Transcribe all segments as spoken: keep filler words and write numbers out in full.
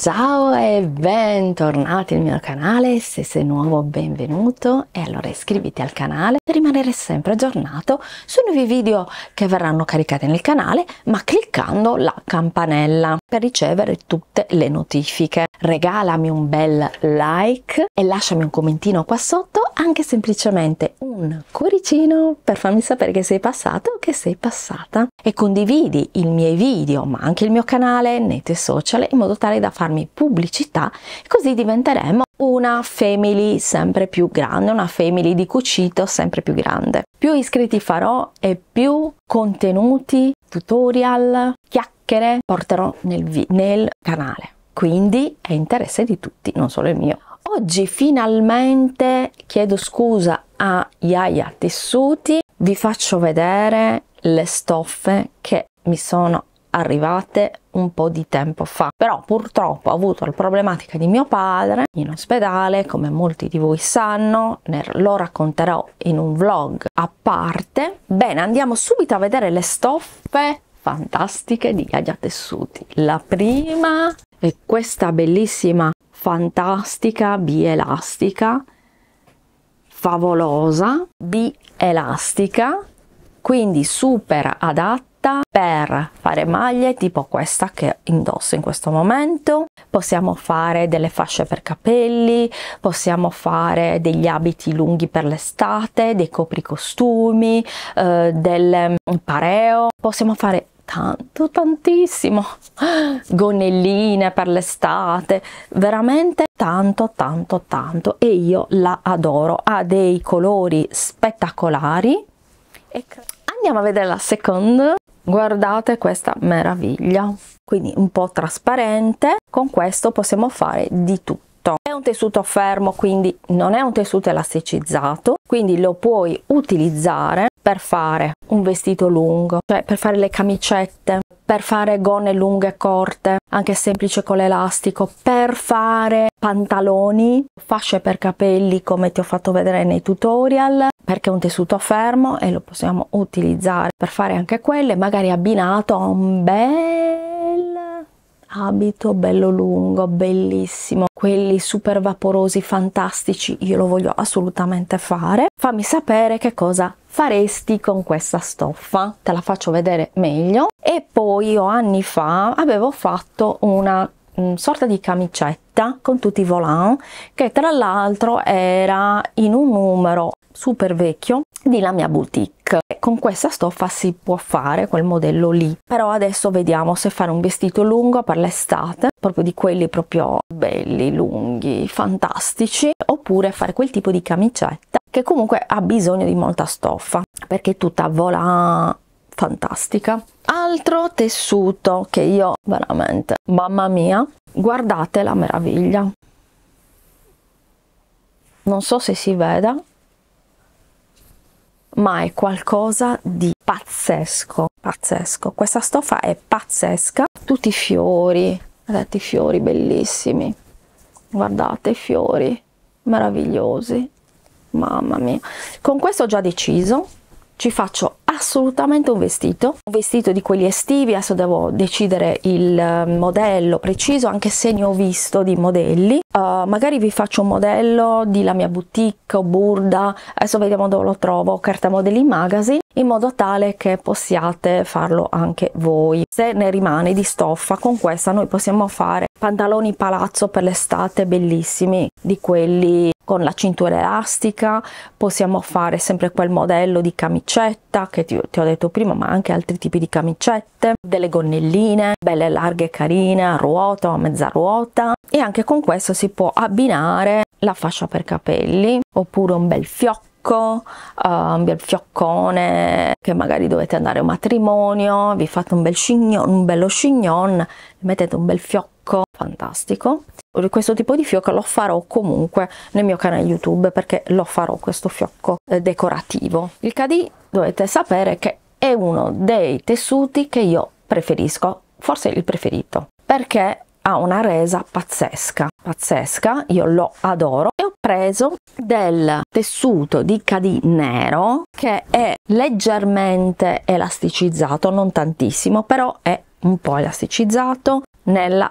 Ciao e bentornati al mio canale, se sei nuovo benvenuto e allora iscriviti al canale per rimanere sempre aggiornato sui nuovi video che verranno caricati nel canale, ma cliccando la campanella per ricevere tutte le notifiche. Regalami un bel like e lasciami un commentino qua sotto, anche semplicemente un cuoricino per farmi sapere che sei passato o che sei passata, e condividi i miei video ma anche il mio canale nei tuoi social in modo tale da farmi pubblicità, così diventeremo una family sempre più grande, una family di cucito sempre più grande. Più iscritti farò e più contenuti, tutorial, chiacchiere porterò nel, nel canale, quindi è interesse di tutti, non solo il mio. Oggi finalmente chiedo scusa a Iaia Tessuti, vi faccio vedere le stoffe che mi sono arrivate un po' di tempo fa, però purtroppo ho avuto la problematica di mio padre in ospedale, come molti di voi sanno, ne lo racconterò in un vlog a parte. Bene, andiamo subito a vedere le stoffe fantastiche di Iaia Tessuti. La prima è questa bellissima, fantastica bielastica, favolosa bielastica, quindi super adatta per fare maglie tipo questa che indosso in questo momento. Possiamo fare delle fasce per capelli, possiamo fare degli abiti lunghi per l'estate, dei copricostumi, eh, del pareo, possiamo fare tanto tantissimo, gonnelline per l'estate, veramente tanto tanto tanto, e io la adoro, ha dei colori spettacolari. E andiamo a vedere la seconda. Guardate questa meraviglia, quindi un po' trasparente, con questo possiamo fare di tutto. È un tessuto fermo, quindi non è un tessuto elasticizzato, quindi lo puoi utilizzare per fare un vestito lungo, cioè per fare le camicette, per fare gonne lunghe e corte, anche semplice con l'elastico, per fare pantaloni, fasce per capelli come ti ho fatto vedere nei tutorial, perché è un tessuto fermo e lo possiamo utilizzare per fare anche quelle, magari abbinato a un bel abito bello lungo, bellissimo, quelli super vaporosi, fantastici, io lo voglio assolutamente fare. Fammi sapere che cosa faresti con questa stoffa, te la faccio vedere meglio. E poi io anni fa avevo fatto una sorta di camicetta con tutti i volant, che tra l'altro era in un numero super vecchio di la mia boutique. Con questa stoffa si può fare quel modello lì, però adesso vediamo se fare un vestito lungo per l'estate, proprio di quelli proprio belli lunghi fantastici, oppure fare quel tipo di camicetta che comunque ha bisogno di molta stoffa perché è tutta volant, fantastica. Altro tessuto che io veramente, mamma mia, guardate la meraviglia, non so se si veda, ma è qualcosa di pazzesco, pazzesco. Questa stoffa è pazzesca, tutti i fiori, guardate i fiori bellissimi, guardate i fiori meravigliosi, mamma mia. Con questo ho già deciso, ci faccio assolutamente un vestito, un vestito di quelli estivi, adesso devo decidere il modello preciso, anche se ne ho visto di modelli, uh, magari vi faccio un modello di la mia boutique o Burda, adesso vediamo dove lo trovo, Carta Modelli Magazine, in modo tale che possiate farlo anche voi. Se ne rimane di stoffa, con questa noi possiamo fare pantaloni palazzo per l'estate bellissimi, di quelli con la cintura elastica, possiamo fare sempre quel modello di camicetta che ti, ti ho detto prima, ma anche altri tipi di camicette, delle gonnelline belle larghe e carine, a ruota o a mezza ruota, e anche con questo si può abbinare la fascia per capelli, oppure un bel fiocco, uh, un bel fioccone che magari dovete andare a un matrimonio, vi fate un bel chignon, un bello chignon, mettete un bel fiocco fantastico. Questo tipo di fiocco lo farò comunque nel mio canale YouTube, perché lo farò questo fiocco decorativo. Il K D dovete sapere che è uno dei tessuti che io preferisco, forse il preferito, perché ha una resa pazzesca, pazzesca, io lo adoro. E ho preso del tessuto di K D nero che è leggermente elasticizzato, non tantissimo, però è un po' elasticizzato nella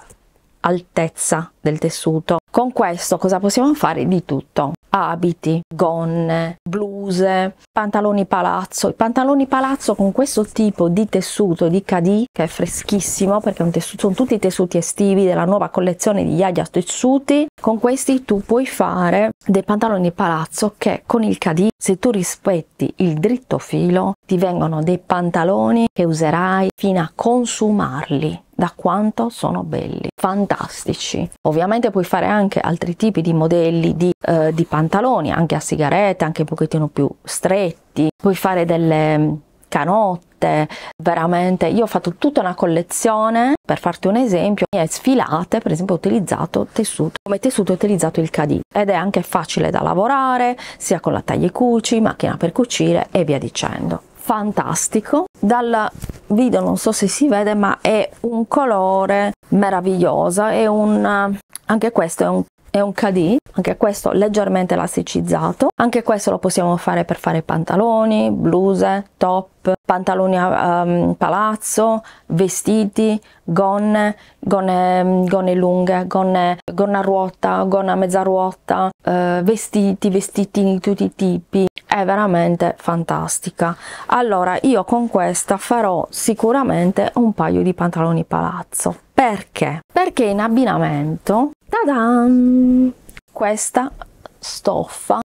altezza del tessuto. Con questo cosa possiamo fare? Di tutto: abiti, gonne, bluse, pantaloni palazzo. I pantaloni palazzo con questo tipo di tessuto di K D, che è freschissimo perché è un tessuto, sono tutti i tessuti estivi della nuova collezione di Iaia tessuti. Con questi tu puoi fare dei pantaloni palazzo che con il K D, se tu rispetti il dritto filo, ti vengono dei pantaloni che userai fino a consumarli, da quanto sono belli, fantastici. Ovviamente puoi fare anche altri tipi di modelli di, eh, di pantaloni, anche a sigaretta, anche un pochettino più stretti, puoi fare delle canotte. Veramente io ho fatto tutta una collezione, per farti un esempio, nelle sfilate per esempio ho utilizzato tessuto, come tessuto ho utilizzato il K D, ed è anche facile da lavorare sia con la taglia cuci, macchina per cucire e via dicendo. Fantastico. Dal video non so se si vede, ma è un colore meraviglioso, è un, anche questo è un, è un K D, anche questo leggermente elasticizzato. Anche questo lo possiamo fare per fare pantaloni, bluse, top, pantaloni um, palazzo, vestiti, gonne, gonne, gonne lunghe, gonne, gonna a ruota, gonna a mezza ruota, uh, vestiti, vestitini di tutti i tipi. È veramente fantastica. Allora io con questa farò sicuramente un paio di pantaloni palazzo. Perché? Perché in abbinamento, tadam, questa stoffa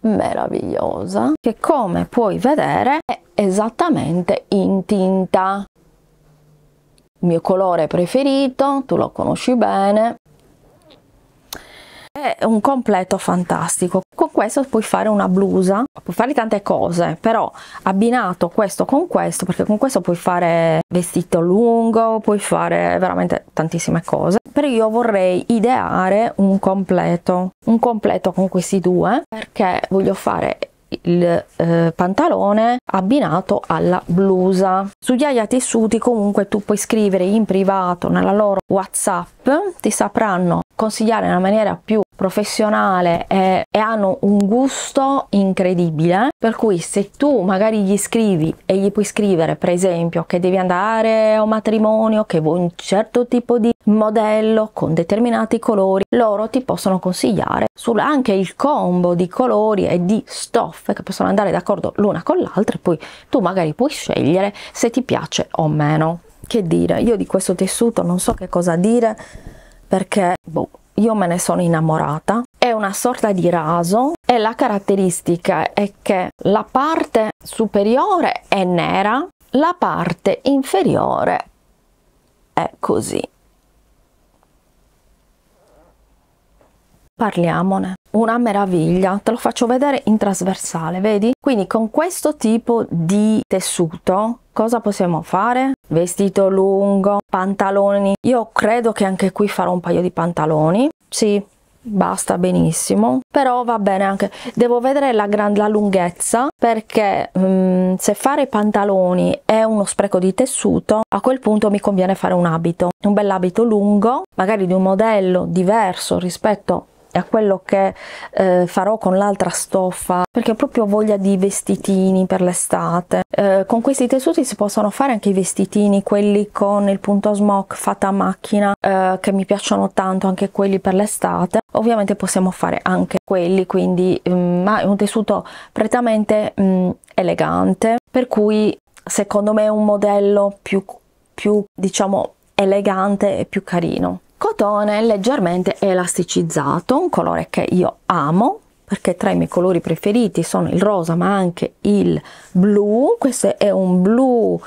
meravigliosa, che come puoi vedere è esattamente in tinta, il mio colore preferito, tu lo conosci bene. È un completo fantastico. Con questo puoi fare una blusa, puoi fare tante cose, però abbinato questo con questo, perché con questo puoi fare vestito lungo, puoi fare veramente tantissime cose. Però io vorrei ideare un completo, un completo con questi due, perché voglio fare il eh, pantalone abbinato alla blusa. Su Iaia tessuti comunque tu puoi scrivere in privato nella loro WhatsApp, ti sapranno consigliare in una maniera più professionale e, e hanno un gusto incredibile, per cui se tu magari gli scrivi e gli puoi scrivere per esempio che devi andare a un matrimonio, che vuoi un certo tipo di modello con determinati colori, loro ti possono consigliare sul, anche il combo di colori e di stoffe che possono andare d'accordo l'una con l'altra, e poi tu magari puoi scegliere se ti piace o meno. Che dire, io di questo tessuto non so che cosa dire, perché boh, io me ne sono innamorata. È una sorta di raso e la caratteristica è che la parte superiore è nera, la parte inferiore è così. Parliamone, una meraviglia. Te lo faccio vedere in trasversale, vedi? Quindi con questo tipo di tessuto cosa possiamo fare? Vestito lungo, pantaloni. Io credo che anche qui farò un paio di pantaloni, sì, basta benissimo, però va bene anche, devo vedere la, gran, la lunghezza, perché um, se fare pantaloni è uno spreco di tessuto, a quel punto mi conviene fare un abito, un bell'abito lungo, magari di un modello diverso rispetto a quello che eh, farò con l'altra stoffa, perché ho proprio voglia di vestitini per l'estate. Eh, con questi tessuti si possono fare anche i vestitini, quelli con il punto smock fatta a macchina, eh, che mi piacciono tanto, anche quelli per l'estate. Ovviamente possiamo fare anche quelli, quindi um, ma è un tessuto prettamente um, elegante, per cui secondo me è un modello più, più diciamo elegante e più carino. Cotone leggermente elasticizzato, un colore che io amo perché tra i miei colori preferiti sono il rosa ma anche il blu. Questo è un blu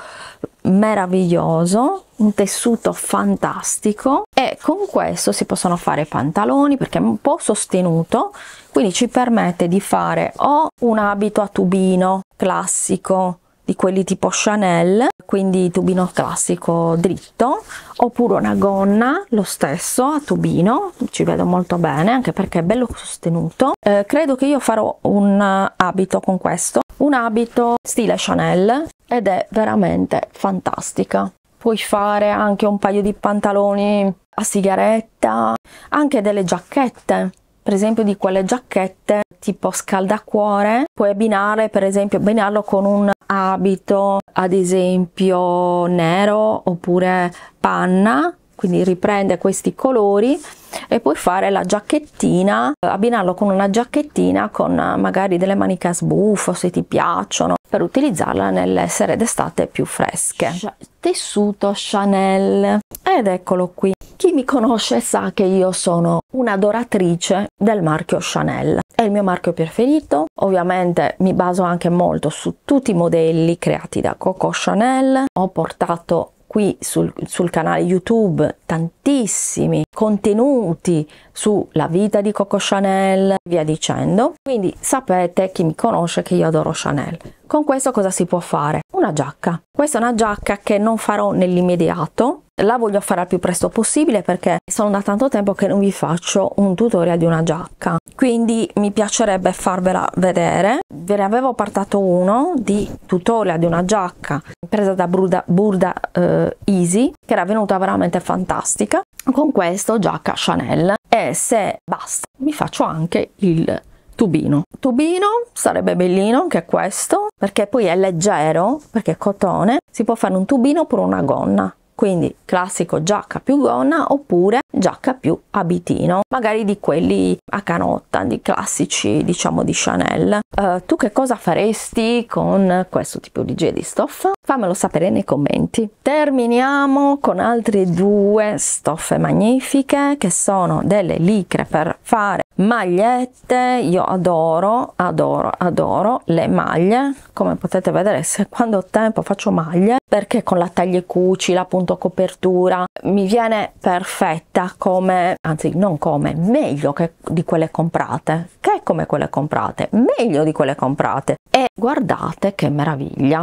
meraviglioso, un tessuto fantastico, e con questo si possono fare pantaloni perché è un po' sostenuto, quindi ci permette di fare o un abito a tubino classico, di quelli tipo Chanel, quindi tubino classico dritto, oppure una gonna lo stesso a tubino, ci vedo molto bene anche perché è bello sostenuto. Eh, credo che io farò un abito con questo, un abito stile Chanel, ed è veramente fantastica. Puoi fare anche un paio di pantaloni a sigaretta, anche delle giacchette, per esempio di quelle giacchette tipo scaldacuore, puoi abbinare per esempio, abbinarlo con un abito ad esempio nero oppure panna, quindi riprende questi colori e poi fare la giacchettina, abbinarlo con una giacchettina con magari delle maniche a sbuffo se ti piacciono, per utilizzarla nelle sere d'estate più fresche. Tessuto Chanel, ed eccolo qui. Chi mi conosce sa che io sono un'adoratrice del marchio Chanel, è il mio marchio preferito. Ovviamente mi baso anche molto su tutti i modelli creati da Coco Chanel. Ho portato qui sul, sul canale YouTube tantissimi contenuti sulla vita di Coco Chanel, via dicendo, quindi sapete, chi mi conosce, che io adoro Chanel. Con questo cosa si può fare? Una giacca. Questa è una giacca che non farò nell'immediato, la voglio fare al più presto possibile perché sono da tanto tempo che non vi faccio un tutorial di una giacca, quindi mi piacerebbe farvela vedere. Ve ne avevo portato uno di tutorial di una giacca presa da Burda, Burda eh, Easy, che era venuta veramente fantastica. Con questo giacca Chanel, e se basta vi faccio anche il tubino. Tubino sarebbe bellino anche questo, perché poi è leggero, perché è cotone, si può fare un tubino per una gonna. Quindi classico giacca più gonna oppure giacca più abitino, magari di quelli a canotta, di classici diciamo di Chanel. Uh, tu che cosa faresti con questo tipo di di stoffa? Fammelo sapere nei commenti. Terminiamo con altre due stoffe magnifiche che sono delle licre per fare magliette. Io adoro, adoro, adoro le maglie. Come potete vedere, se quando ho tempo faccio maglie, perché con la taglia e cuci, la punto copertura, mi viene perfetta, come, anzi non come, meglio che di quelle comprate, che è come quelle comprate, meglio di quelle comprate. E guardate che meraviglia!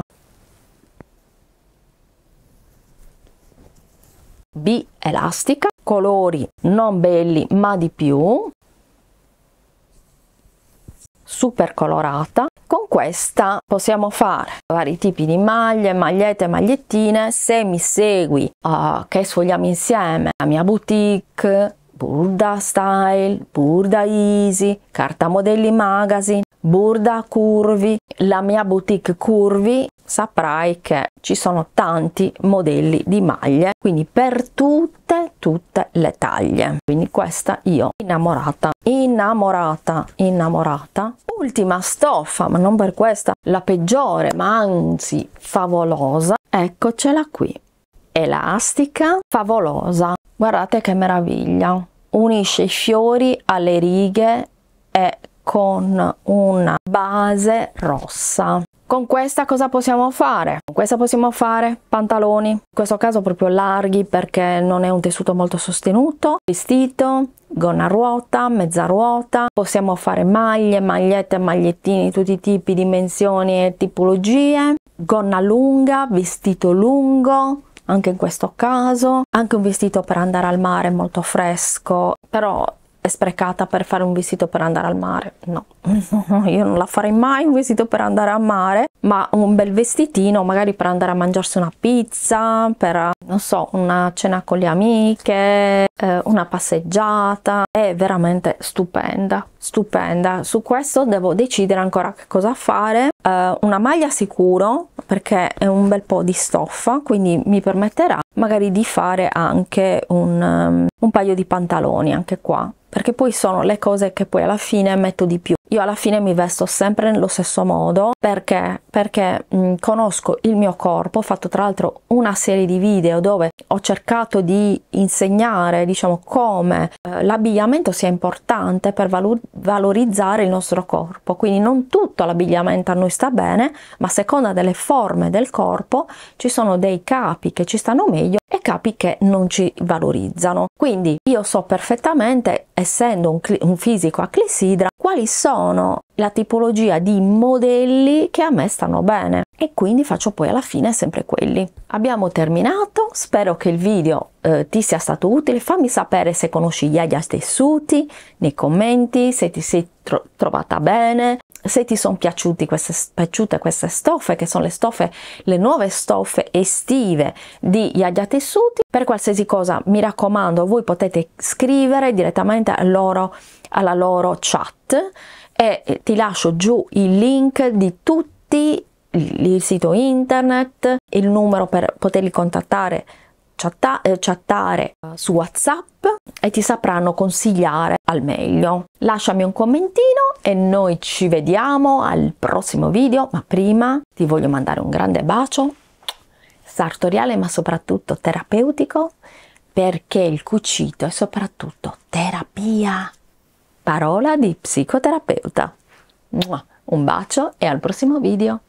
B elastica, colori non belli ma di più, super colorata. Con questa possiamo fare vari tipi di maglie, magliette, magliettine. Se mi segui uh, che sfogliamo insieme la mia boutique Burda Style, Burda Easy, Carta Modelli Magazine, Burda Curvy, la mia boutique Curvy, saprai che ci sono tanti modelli di maglie, quindi per tutte tutte le taglie. Quindi questa, io innamorata, innamorata, innamorata. Ultima stoffa, ma non per questa la peggiore, ma anzi favolosa, eccocela qui, elastica, favolosa. Guardate che meraviglia, unisce i fiori alle righe e con una base rossa. Con questa cosa possiamo fare? Con questa possiamo fare pantaloni, in questo caso proprio larghi perché non è un tessuto molto sostenuto, vestito, gonna a ruota, mezza ruota. Possiamo fare maglie, magliette, magliettini di tutti i tipi, dimensioni e tipologie, gonna lunga, vestito lungo. Anche in questo caso, anche un vestito per andare al mare molto fresco, però è sprecata per fare un vestito per andare al mare, no, io non la farei mai un vestito per andare al mare, ma un bel vestitino magari per andare a mangiarsi una pizza, per, non so, una cena con le amiche, eh, una passeggiata. È veramente stupenda, stupenda. Su questo devo decidere ancora che cosa fare. Eh, una maglia sicuro, perché è un bel po' di stoffa, quindi mi permetterà magari di fare anche un, um, un paio di pantaloni anche qua, perché poi sono le cose che poi alla fine metto di più. Io alla fine mi vesto sempre nello stesso modo, perché perché mh, conosco il mio corpo. Ho fatto tra l'altro una serie di video dove ho cercato di insegnare, diciamo, come eh, l'abbigliamento sia importante per valo- valorizzare il nostro corpo. Quindi non tutto l'abbigliamento a noi sta bene, ma a seconda delle forme del corpo ci sono dei capi che ci stanno meglio e capi che non ci valorizzano. Quindi io so perfettamente, essendo un, un fisico a clessidra, quali sono la tipologia di modelli che a me stanno bene, e quindi faccio poi alla fine sempre quelli. Abbiamo terminato, spero che il video eh, ti sia stato utile. Fammi sapere se conosci Iaia Tessuti nei commenti, se ti sei tro trovata bene, se ti sono piaciute queste, piaciute queste stoffe, che sono le stoffe, le nuove stoffe estive di Iaia Tessuti. Per qualsiasi cosa, mi raccomando, voi potete scrivere direttamente a loro, alla loro chat, e ti lascio giù il link di tutti, il sito internet, il numero per poterli contattare chatta- chattare su WhatsApp e ti sapranno consigliare al meglio. Lasciami un commentino e noi ci vediamo al prossimo video, ma prima ti voglio mandare un grande bacio sartoriale ma soprattutto terapeutico, perché il cucito è soprattutto terapia, parola di psicoterapeuta. Un bacio e al prossimo video!